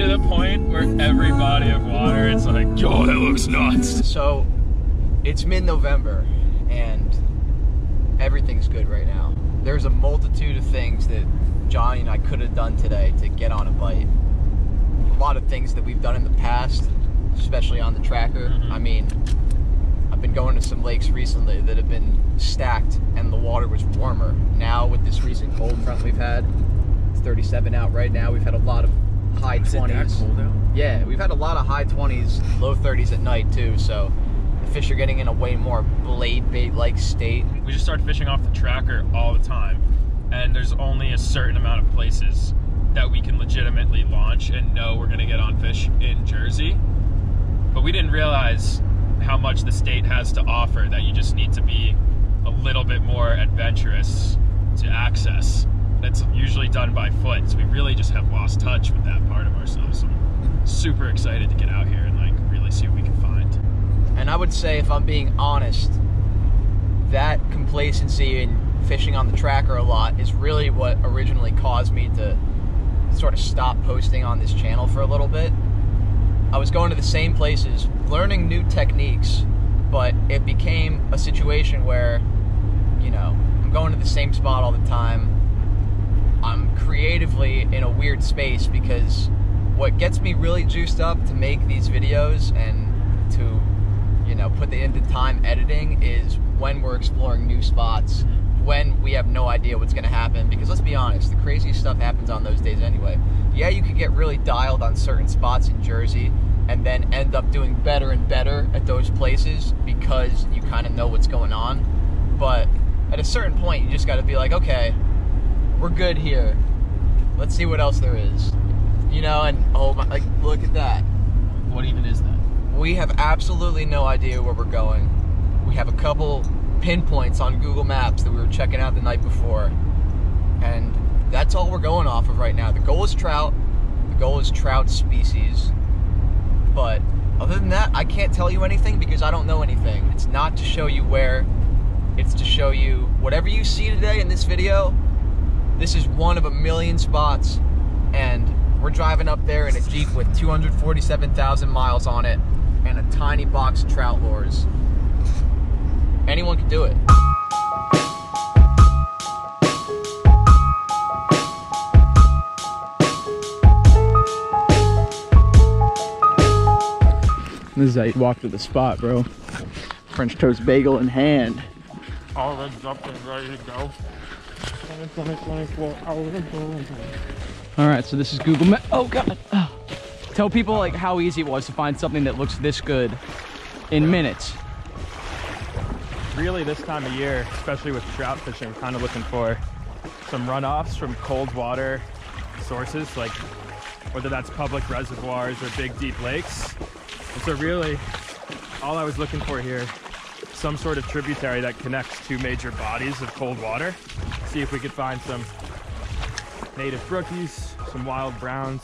to the point where every body of water, it's like, yo, that looks nuts. So it's mid-November and everything's good right now. There's a multitude of things that Johnny and I could have done today to get on a bite. A lot of things that we've done in the past, especially on the tracker. I mean, I've been going to some lakes recently that have been stacked and the water was warmer. Now with this recent cold front we've had, it's 37 out right now. We've had a lot of high 20s. Yeah, we've had a lot of high 20s, low 30s at night too, so the fish are getting in a way more blade bait like state. We just start fishing off the tracker all the time, and there's only a certain amount of places that we can legitimately launch and know we're gonna get on fish in Jersey. But we didn't realize how much the state has to offer, that you just need to be a little bit more adventurous to access. That's usually done by foot, so we really just have lost touch with that part of ourselves. So I'm super excited to get out here and like really see what we can find. And I would say, if I'm being honest, that complacency in fishing on the tracker a lot is really what originally caused me to sort of stop posting on this channel for a little bit. I was going to the same places, learning new techniques, but it became a situation where, you know, I'm going to the same spot all the time. I'm creatively in a weird space, because what gets me really juiced up to make these videos and to, you know, put the end of time editing is when we're exploring new spots, when we have no idea what's going to happen. Because let's be honest, the craziest stuff happens on those days anyway. Yeah, you could get really dialed on certain spots in Jersey and then end up doing better and better at those places because you kind of know what's going on. But at a certain point, you just got to be like, okay, we're good here. Let's see what else there is. You know, and oh my, like, look at that. What even is that? We have absolutely no idea where we're going. We have a couple pinpoints on Google Maps that we were checking out the night before. And that's all we're going off of right now. The goal is trout. The goal is trout species. But other than that, I can't tell you anything because I don't know anything. It's not to show you where, it's to show you whatever you see today in this video. This is one of a million spots, and we're driving up there in a Jeep with 247,000 miles on it and a tiny box of trout lures. Anyone can do it. This is how you walk to the spot, bro. French toast bagel in hand. All rigged up and ready to go. 24 hours ago. All right, so this is Google Maps. Oh God. Oh. Tell people like how easy it was to find something that looks this good in minutes. Really, this time of year, especially with trout fishing, I'm kind of looking for some runoffs from cold water sources, like whether that's public reservoirs or big deep lakes. And so really, all I was looking for here, some sort of tributary that connects two major bodies of cold water. See if we could find some native brookies, some wild browns,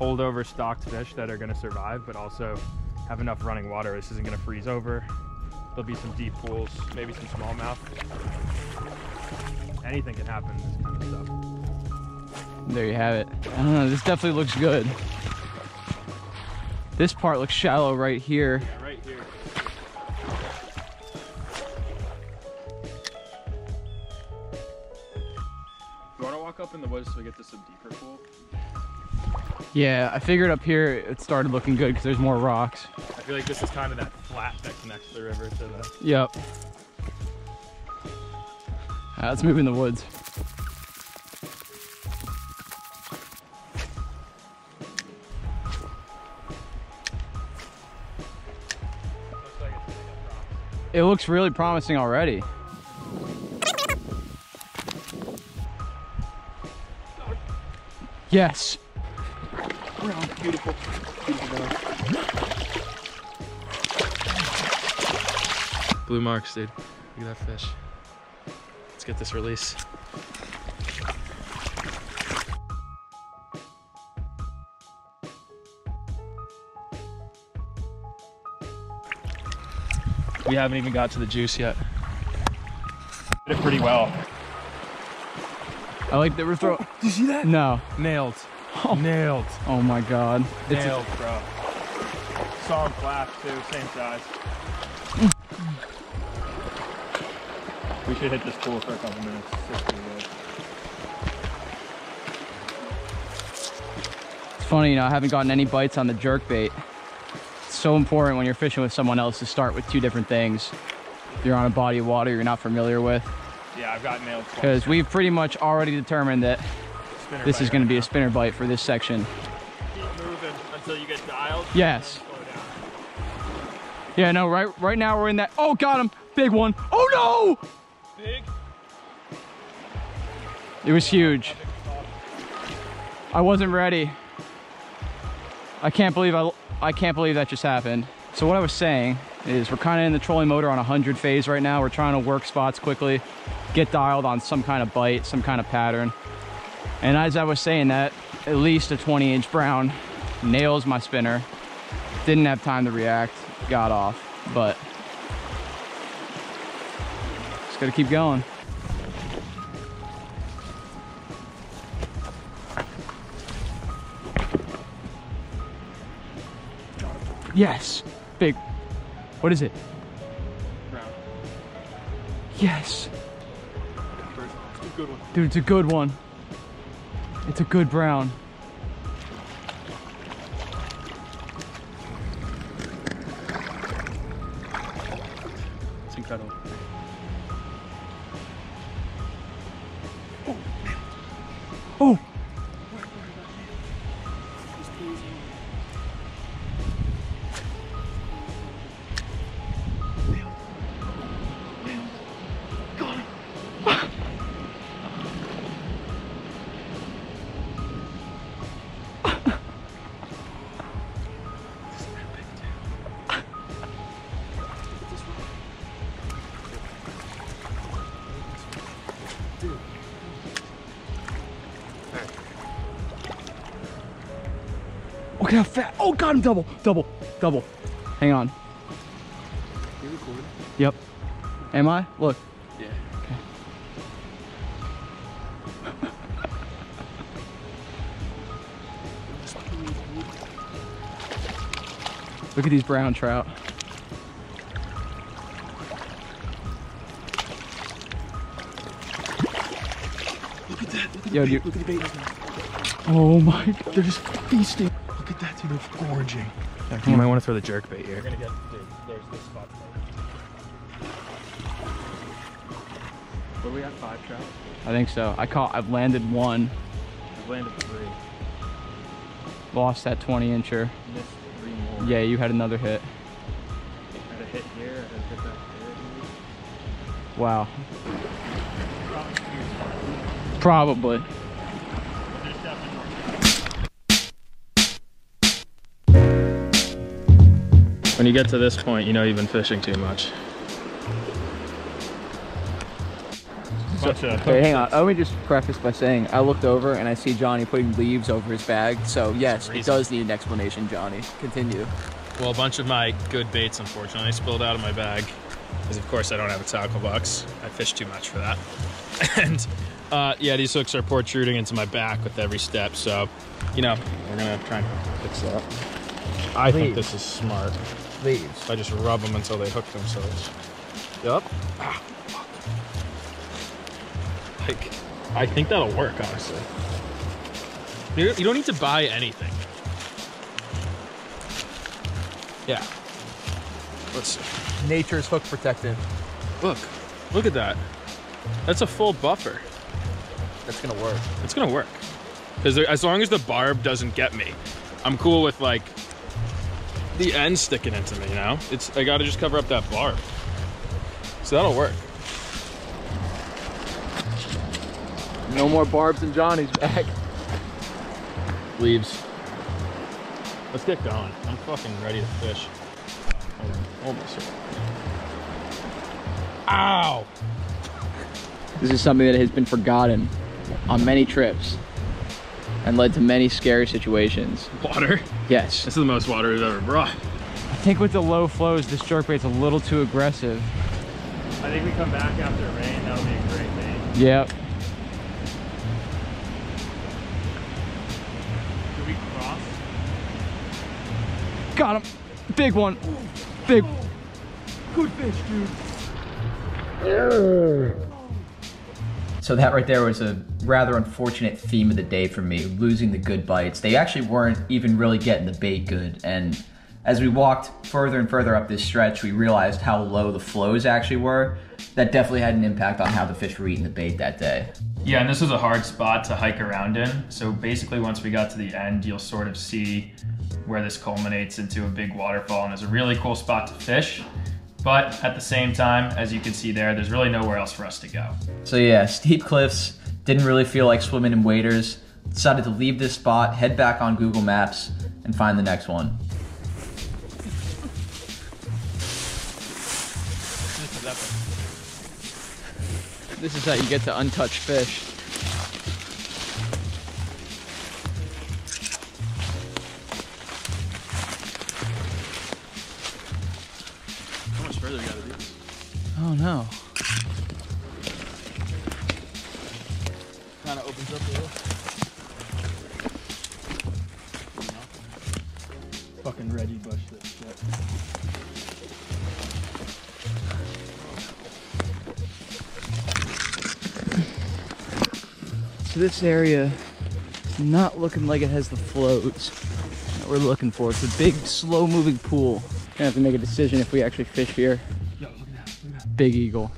holdover stocked fish that are gonna survive, but also have enough running water. This isn't gonna freeze over. There'll be some deep pools, maybe some smallmouth. Anything can happen in this kind of stuff. There you have it. I don't know, this definitely looks good. This part looks shallow right here. Yeah, right here. Up in the woods so we get to some deeper pool. Yeah, I figured up here it started looking good because there's more rocks. I feel like this is kind of that flat that connects the river to the... Yep. Right, let's move in the woods. It looks really promising already. Yes. Oh, beautiful. Beautiful. Blue marks, dude. Look at that fish. Let's get this release. We haven't even got to the juice yet. Did it pretty well. I like the river throw. Did you see that? No. Nailed. Oh. Nailed. Oh my God. Nailed, bro. Saw him flash too, same size. We should hit this pool for a couple minutes. It's funny, you know, I haven't gotten any bites on the jerkbait. It's so important when you're fishing with someone else to start with two different things. If you're on a body of water you're not familiar with. Yeah, I've got nailed twice. Because we've pretty much already determined that this is going to be a spinner bite for this section. Keep moving until you get dialed. Yes. Yeah, no, right now we're in that. Oh, got him. Big one. Oh, no. Big. It was huge. I wasn't ready. I can't believe that just happened. So what I was saying is we're kind of in the trolling motor on 100 phase right now. We're trying to work spots quickly, get dialed on some kind of bite, some kind of pattern. And as I was saying that, at least a 20-inch brown nails my spinner. Didn't have time to react, got off, but just gotta keep going. Yes, big. What is it? Brown. Yes. It's a good one. Dude, it's a good one. It's a good brown. It's incredible. Oh! Oh! Look at how fat. Oh, got him. Double, double, double. Hang on. You recording? Yep. Am I? Look. Yeah. Okay. Look at these brown trout. Look at that. Look at the Yo, bait. Look at the bait. Oh my God. They're just feasting. Look at that, dude, it's gorging. Yeah, you might want to throw the jerk bait here. We're gonna get, dude, there's this spot. What do we have, 5 trout? I think so. I've landed one. I've landed 3. Lost that 20-incher. Missed 3 more. Yeah, you had another hit. I had a hit here, I had a hit back there. Wow. Probably. When you get to this point, you know you've been fishing too much. Hey, hang on. Let me just preface by saying I looked over and I see Johnny putting leaves over his bag. So yes, it does need an explanation, Johnny. Continue. Well, a bunch of my good baits, unfortunately, spilled out of my bag because, of course, I don't have a tackle box. I fish too much for that. And yeah, these hooks are protruding into my back with every step. So, you know, we're gonna try and fix that. I think this is smart. Leaves. I just rub them until they hook themselves. Yup. Ah, fuck. Like, I think that'll work, honestly. You don't need to buy anything. Yeah. Let's see. Nature's hook protective. Look at that. That's a full buffer. That's gonna work. It's gonna work. Because as long as the barb doesn't get me, I'm cool with like the end sticking into me, you know? I gotta just cover up that barb. So that'll work. No more barbs in Johnny's back. Leaves. Let's get going. I'm fucking ready to fish. Hold this here. Ow! This is something that has been forgotten on many trips and led to many scary situations. Water? Yes. This is the most water we've ever brought. I think with the low flows, this jerkbait's a little too aggressive. I think we come back after rain, that'll be a great day. Yep. Got him. Big one. Big. Good fish, dude. So that right there was a rather unfortunate theme of the day for me, losing the good bites. They actually weren't even really getting the bait good. And as we walked further and further up this stretch, we realized how low the flows actually were. That definitely had an impact on how the fish were eating the bait that day. Yeah, and this was a hard spot to hike around in. So basically once we got to the end, you'll sort of see where this culminates into a big waterfall, and it's a really cool spot to fish. But at the same time, as you can see there, there's really nowhere else for us to go. So yeah, steep cliffs, didn't really feel like swimming in waders. Decided to leave this spot, head back on Google Maps, and find the next one. This is epic. This is how you get to untouched fish. Oh no. Kind of opens up a little. Fucking Reggie bushed this shit. So this area is not looking like it has the flows that we're looking for. It's a big, slow-moving pool. We're gonna have to make a decision if we actually fish here. Big eagle.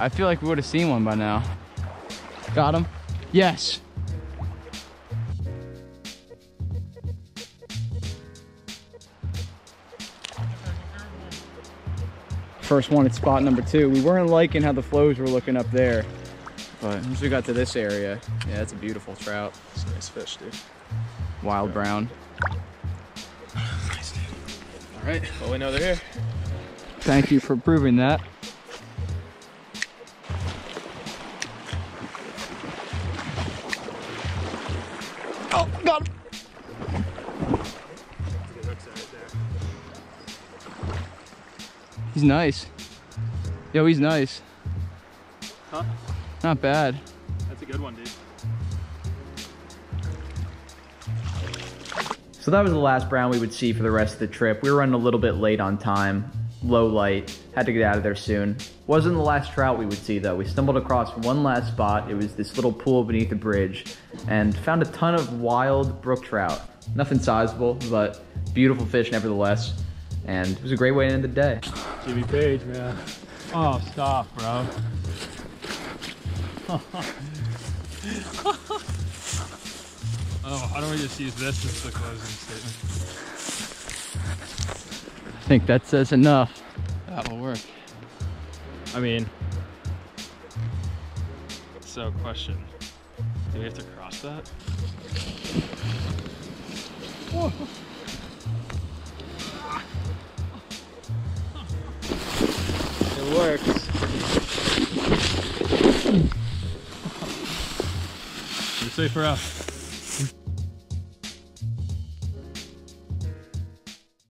I feel like we would have seen one by now. Got him? Yes. First one at spot number 2. We weren't liking how the flows were looking up there, but once we got to this area, yeah, it's a beautiful trout. It's a nice fish, dude. Wild brown. Nice, dude. All right, well, we know they're here. Thank you for proving that. Oh, got him. He's nice. Yo, he's nice. Huh? Not bad. That's a good one, dude. So that was the last brown we would see for the rest of the trip. We were running a little bit late on time. Low light. Had to get out of there soon. Wasn't the last trout we would see, though. We stumbled across one last spot. It was this little pool beneath the bridge. And found a ton of wild brook trout. Nothing sizable, but beautiful fish nevertheless. And it was a great way to end the day. Jimmy Page, man. Oh, stop, bro. Oh, I don't just use this as the closing statement. I think that says enough. That will work. I mean, so question, do we have to cross that? Whoa. It works. You're safe for us.